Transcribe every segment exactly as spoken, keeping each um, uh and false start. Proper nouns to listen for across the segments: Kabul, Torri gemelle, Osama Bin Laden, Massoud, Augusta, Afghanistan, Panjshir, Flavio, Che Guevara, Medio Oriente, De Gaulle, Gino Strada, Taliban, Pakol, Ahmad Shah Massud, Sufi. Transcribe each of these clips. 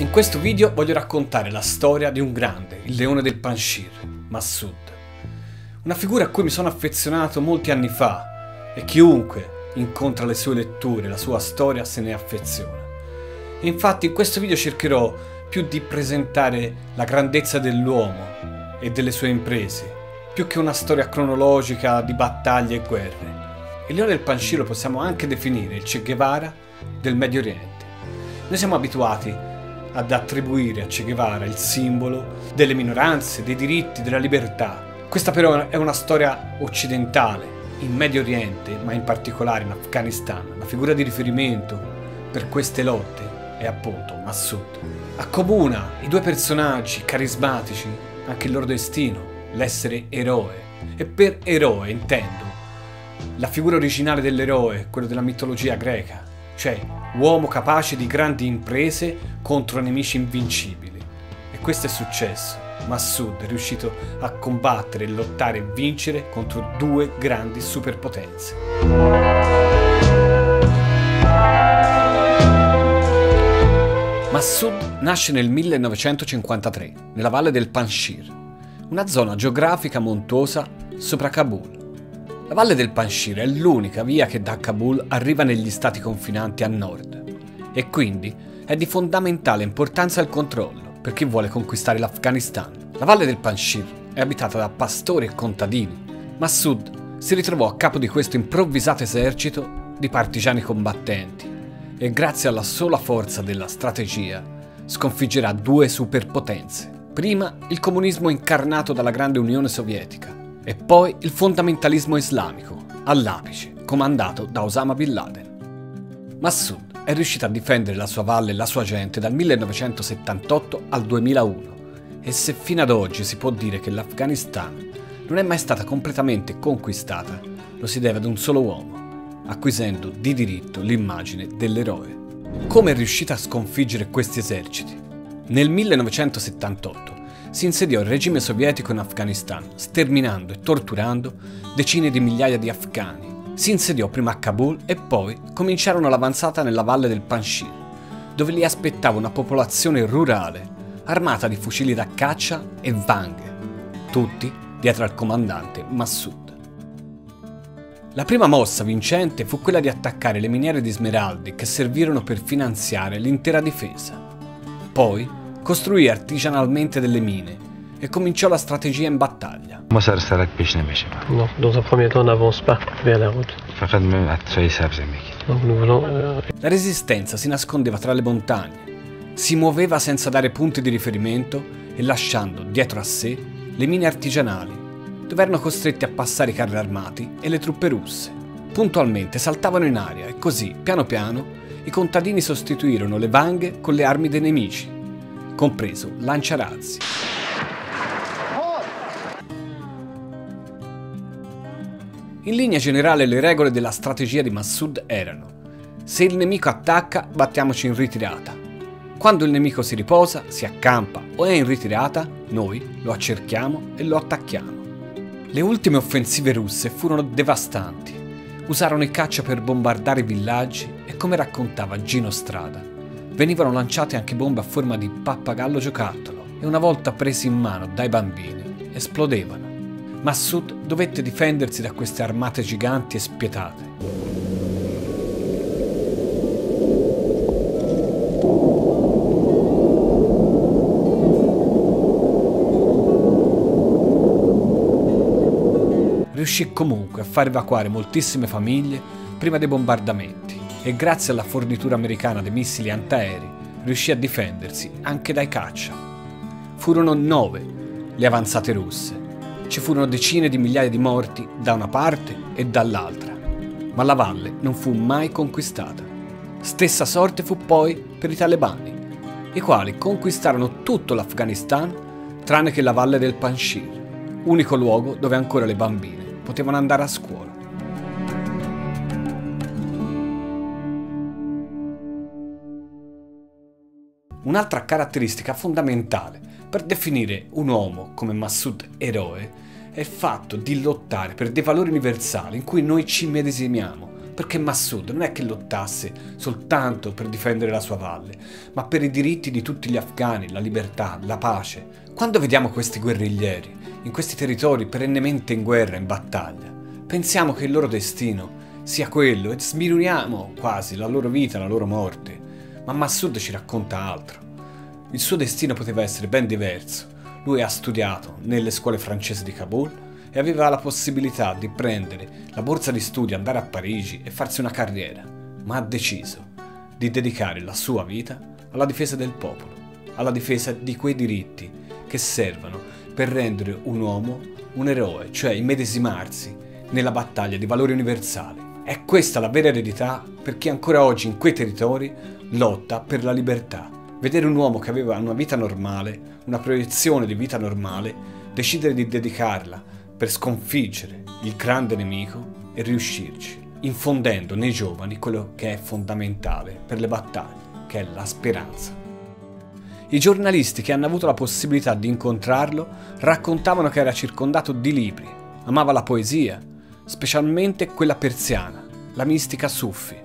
In questo video voglio raccontare la storia di un grande, il leone del Panjshir, Massud. Una figura a cui mi sono affezionato molti anni fa e chiunque incontra le sue letture, la sua storia, se ne affeziona. E infatti in questo video cercherò più di presentare la grandezza dell'uomo e delle sue imprese, più che una storia cronologica di battaglie e guerre. Il leone del Panjshir lo possiamo anche definire il Che Guevara del Medio Oriente. Noi siamo abituati ad attribuire a Che Guevara il simbolo delle minoranze, dei diritti, della libertà. Questa però è una storia occidentale. In Medio Oriente, ma in particolare in Afghanistan, la figura di riferimento per queste lotte è appunto Massud. Accomuna i due personaggi carismatici anche il loro destino, l'essere eroe. E per eroe intendo la figura originale dell'eroe, quello della mitologia greca, cioè uomo capace di grandi imprese contro nemici invincibili. E questo è successo. Massud è riuscito a combattere, lottare e vincere contro due grandi superpotenze. Massud nasce nel millenovecentocinquantatré, nella valle del Panjshir, una zona geografica montuosa sopra Kabul. La valle del Panjshir è l'unica via che da Kabul arriva negli stati confinanti a nord e quindi è di fondamentale importanza il controllo per chi vuole conquistare l'Afghanistan. La valle del Panjshir è abitata da pastori e contadini. Massud si ritrovò a capo di questo improvvisato esercito di partigiani combattenti e grazie alla sola forza della strategia sconfiggerà due superpotenze. Prima il comunismo incarnato dalla grande Unione Sovietica e poi il fondamentalismo islamico, all'apice, comandato da Osama Bin Laden. Massud è riuscito a difendere la sua valle e la sua gente dal millenovecentosettantotto al duemilauno e se fino ad oggi si può dire che l'Afghanistan non è mai stata completamente conquistata, lo si deve ad un solo uomo, acquisendo di diritto l'immagine dell'eroe. Come è riuscito a sconfiggere questi eserciti? Nel millenovecentosettantotto si insediò il regime sovietico in Afghanistan, sterminando e torturando decine di migliaia di afghani. Si insediò prima a Kabul e poi cominciarono l'avanzata nella valle del Panjshir, dove li aspettava una popolazione rurale armata di fucili da caccia e vanghe, tutti dietro al comandante Massud. La prima mossa vincente fu quella di attaccare le miniere di smeraldi che servirono per finanziare l'intera difesa. Poi costruì artigianalmente delle mine e cominciò la strategia in battaglia. La resistenza si nascondeva tra le montagne, si muoveva senza dare punti di riferimento e lasciando dietro a sé le mine artigianali, dove erano costretti a passare i carri armati e le truppe russe. Puntualmente saltavano in aria e così, piano piano, i contadini sostituirono le vanghe con le armi dei nemici, compreso lanciarazzi. In linea generale le regole della strategia di Massud erano: se il nemico attacca, battiamoci in ritirata. Quando il nemico si riposa, si accampa o è in ritirata, noi lo accerchiamo e lo attacchiamo. Le ultime offensive russe furono devastanti. Usarono i caccia per bombardare i villaggi e, come raccontava Gino Strada, venivano lanciate anche bombe a forma di pappagallo giocattolo e una volta presi in mano dai bambini esplodevano. Massud dovette difendersi da queste armate giganti e spietate. Riuscì comunque a far evacuare moltissime famiglie prima dei bombardamenti e grazie alla fornitura americana di missili antiaerei riuscì a difendersi anche dai caccia. Furono nove le avanzate russe. Ci furono decine di migliaia di morti da una parte e dall'altra, ma la valle non fu mai conquistata. Stessa sorte fu poi per i talebani, i quali conquistarono tutto l'Afghanistan tranne che la valle del Panjshir, unico luogo dove ancora le bambine potevano andare a scuola. Un'altra caratteristica fondamentale per definire un uomo come Massud eroe è il fatto di lottare per dei valori universali in cui noi ci medesimiamo, perché Massoud non è che lottasse soltanto per difendere la sua valle, ma per i diritti di tutti gli afghani, la libertà, la pace. Quando vediamo questi guerriglieri, in questi territori perennemente in guerra, in battaglia, pensiamo che il loro destino sia quello e sminuiamo quasi la loro vita, la loro morte. Ma Massoud ci racconta altro. Il suo destino poteva essere ben diverso. Lui ha studiato nelle scuole francesi di Kabul e aveva la possibilità di prendere la borsa di studio, andare a Parigi e farsi una carriera, ma ha deciso di dedicare la sua vita alla difesa del popolo, alla difesa di quei diritti che servono per rendere un uomo un eroe, cioè immedesimarsi nella battaglia di valori universali. È questa la vera eredità per chi ancora oggi in quei territori lotta per la libertà. Vedere un uomo che aveva una vita normale, una proiezione di vita normale, decidere di dedicarla per sconfiggere il grande nemico e riuscirci, infondendo nei giovani quello che è fondamentale per le battaglie, che è la speranza. I giornalisti che hanno avuto la possibilità di incontrarlo raccontavano che era circondato di libri, amava la poesia, specialmente quella persiana, la mistica Sufi.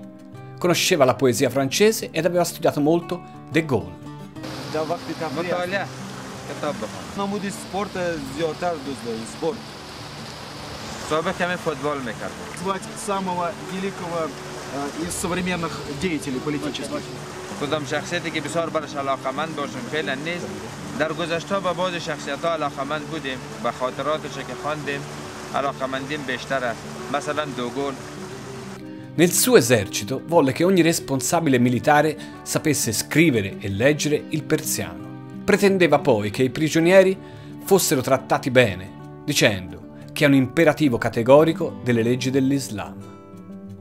Conosceva la poesia francese ed aveva studiato molto De Gaulle. Nel suo esercito volle che ogni responsabile militare sapesse scrivere e leggere il persiano. Pretendeva poi che i prigionieri fossero trattati bene, dicendo che è un imperativo categorico delle leggi dell'Islam.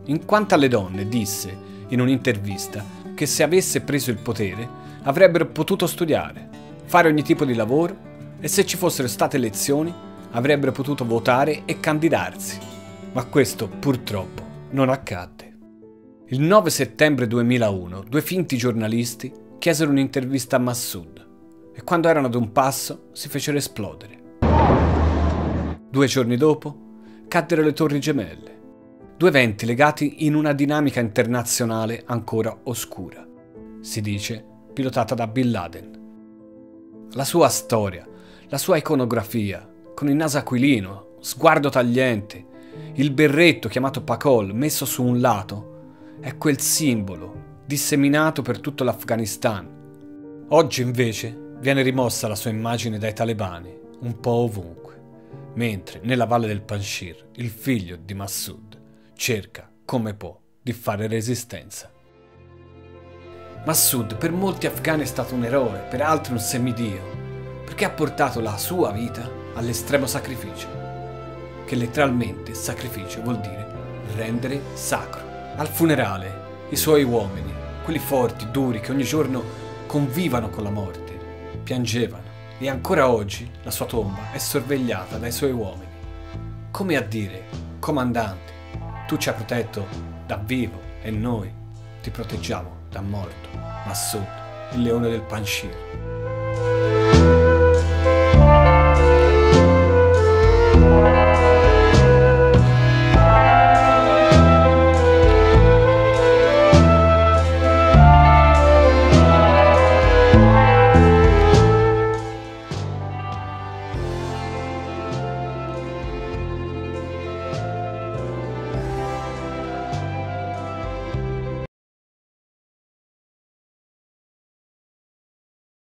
In quanto alle donne, disse in un'intervista che se avesse preso il potere avrebbero potuto studiare, fare ogni tipo di lavoro e se ci fossero state elezioni avrebbero potuto votare e candidarsi. Ma questo purtroppo non accadde. Il nove settembre duemilauno due finti giornalisti chiesero un'intervista a Massoud e quando erano ad un passo si fecero esplodere. Due giorni dopo caddero le Torri Gemelle, due eventi legati in una dinamica internazionale ancora oscura, si dice pilotata da Bin Laden. La sua storia, la sua iconografia, con il naso aquilino, sguardo tagliente, il berretto chiamato Pakol messo su un lato è quel simbolo disseminato per tutto l'Afghanistan. Oggi invece viene rimossa la sua immagine dai talebani un po' ovunque, mentre nella valle del Panjshir il figlio di Massoud cerca come può di fare resistenza. Massoud per molti afghani è stato un eroe, per altri un semidio, perché ha portato la sua vita all'estremo sacrificio, che letteralmente sacrificio vuol dire rendere sacro. Al funerale i suoi uomini, quelli forti, duri, che ogni giorno convivano con la morte, piangevano e ancora oggi la sua tomba è sorvegliata dai suoi uomini, come a dire: comandante, tu ci hai protetto da vivo e noi ti proteggiamo da morto. Massoud, il leone del Panjshir.